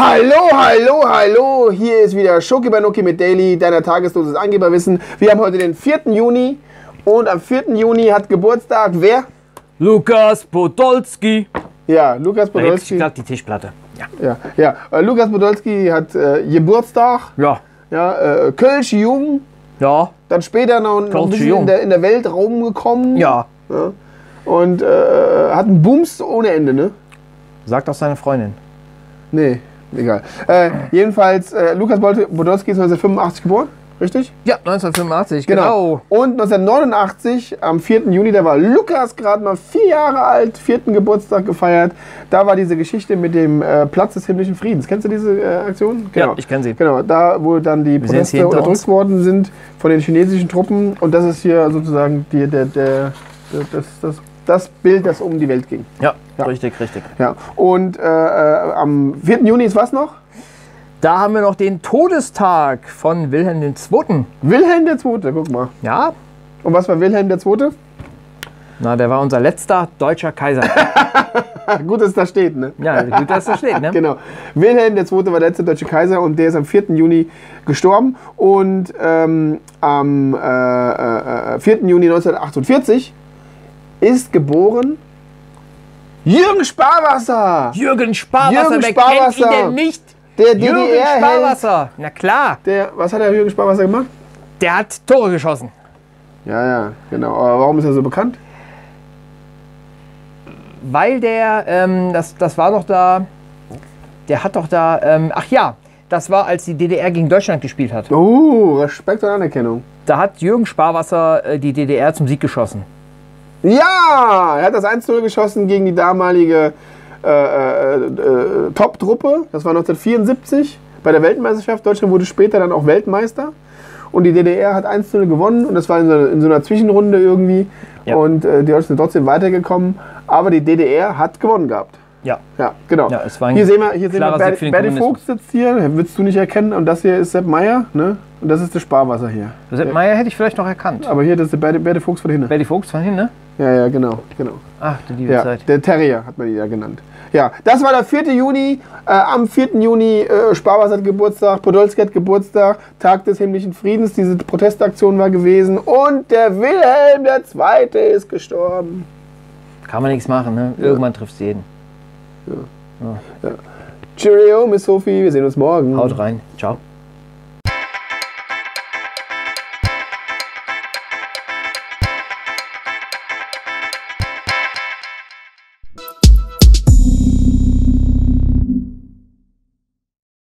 Hallo, hallo, hallo, hier ist wieder Schoki-Banoki mit Daily, deiner Tagesdosis Angeberwissen. Wir haben heute den 4. Juni und am 4. Juni hat Geburtstag wer? Lukas Podolski. Ja, Lukas Podolski. Ich glaube, die Tischplatte. Ja. Lukas Podolski hat Geburtstag. Ja. Kölsch jung. Ja. Dann später noch ein bisschen in der Welt rumgekommen. Ja. Und hat einen Bums ohne Ende, ne? Sagt auch seine Freundin. Nee, egal. Jedenfalls, Lukas Podolski ist 1985 geboren, richtig? Ja, 1985, genau. Und 1989, am 4. Juni, da war Lukas gerade mal 4 Jahre alt, 4. Geburtstag gefeiert. Da war diese Geschichte mit dem Platz des himmlischen Friedens. Kennst du diese Aktion? Genau. Ja, ich kenne sie. Genau, da wo dann die Proteste unterdrückt worden sind von den chinesischen Truppen. Und das ist hier sozusagen das Bild, das um die Welt ging. Ja. Richtig. Ja. Und am 4. Juni ist was noch? Da haben wir noch den Todestag von Wilhelm II. Wilhelm II., guck mal. Ja. Und was war Wilhelm II.? Na, der war unser letzter deutscher Kaiser. Gut, dass es da steht, ne? Ja, gut, dass es da steht, ne? Genau. Wilhelm II. War der letzte deutsche Kaiser und der ist am 4. Juni gestorben. Und am 4. Juni 1948 ist geboren Jürgen Sparwasser. Jürgen Sparwasser. Wer kennt ihn denn nicht? Der Jürgen Sparwasser. Na klar. Was hat der Jürgen Sparwasser gemacht? Der hat Tore geschossen. Ja, genau. Aber warum ist er so bekannt? Weil der, das war, als die DDR gegen Deutschland gespielt hat. Oh, Respekt und Anerkennung. Da hat Jürgen Sparwasser die DDR zum Sieg geschossen. Ja, er hat das 1:0 geschossen gegen die damalige Top-Truppe. Das war 1974 bei der Weltmeisterschaft. Deutschland wurde später dann auch Weltmeister. Und die DDR hat 1:0 gewonnen. Und das war in so einer Zwischenrunde irgendwie. Ja. Und die Deutschen sind trotzdem weitergekommen. Aber die DDR hat gewonnen gehabt. Ja, genau. Ja, hier sehen wir Berti Vogts sitzt hier. Würdest du nicht erkennen. Und das hier ist Sepp Meier, ne? Und das ist das Sparwasser hier. Sepp Meier hätte ich vielleicht noch erkannt. Aber hier, das ist der Berti Vogts von hinten. Berti Vogts von hinten, ne? Ja, genau. Ach, die liebe Zeit. Der Terrier hat man ihn ja genannt. Ja, das war der 4. Juni. Am 4. Juni Sparwasser hat Geburtstag, Podolski hat Geburtstag, Tag des himmlischen Friedens, diese Protestaktion war gewesen. Und der Wilhelm II. Ist gestorben. Kann man nichts machen, ne? Irgendwann trifft es jeden. Ja. Cheerio, Miss Sophie, wir sehen uns morgen. Haut rein, ciao.